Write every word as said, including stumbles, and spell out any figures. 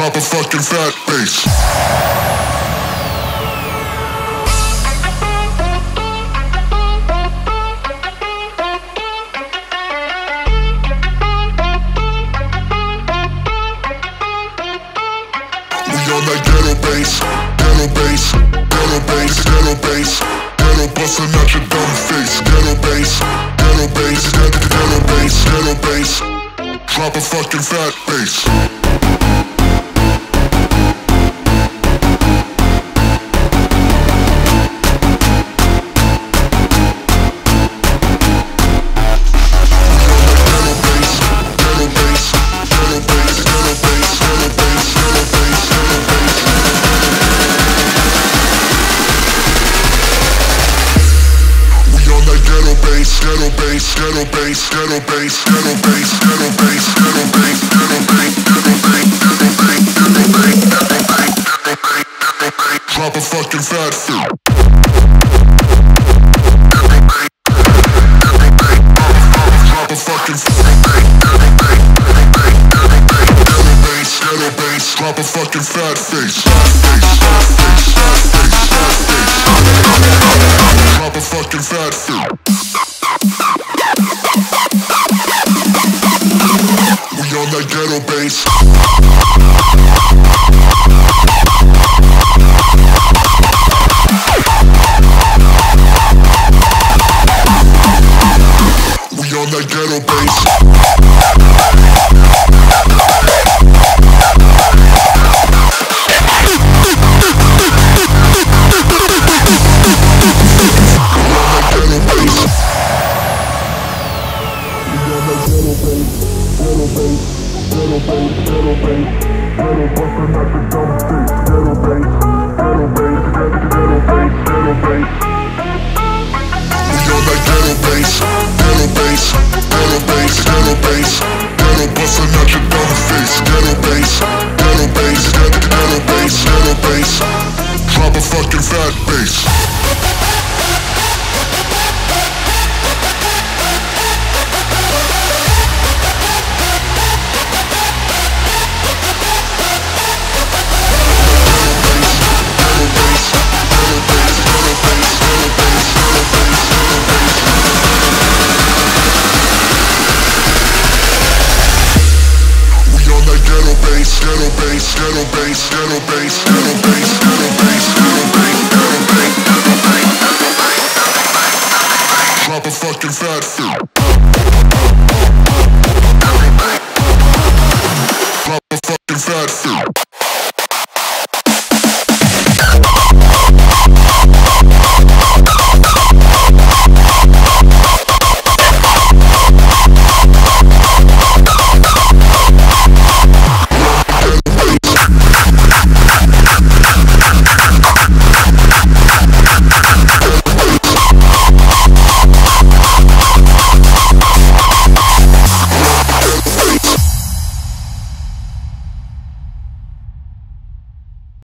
drop a fucking fat bass. Ghettobass, Ghettobass, Ghettobass, ghetto bustin' at your dumb face. Ghettobass, Ghettobass, Ghettobass, Ghettobass, drop a fucking fat bass. Ghettobass, Ghettobass, Ghettobass, Ghettobass, Ghettobass, Ghettobass, Ghettobass, Ghettobass, Ghettobass, Ghettobass, Ghettobass, Ghettobass, drop a fucking fat face. Drop a fucking fat face. Drop a fucking fat face. We on that Ghettobass. We on that Ghettobass. Fucking fat bass. Ghettobass, Ghettobass, Ghettobass, Ghettobass, Ghettobass, Ghettobass, Ghettobass, Ghettobass, Ghettobass, drop a fucking fat.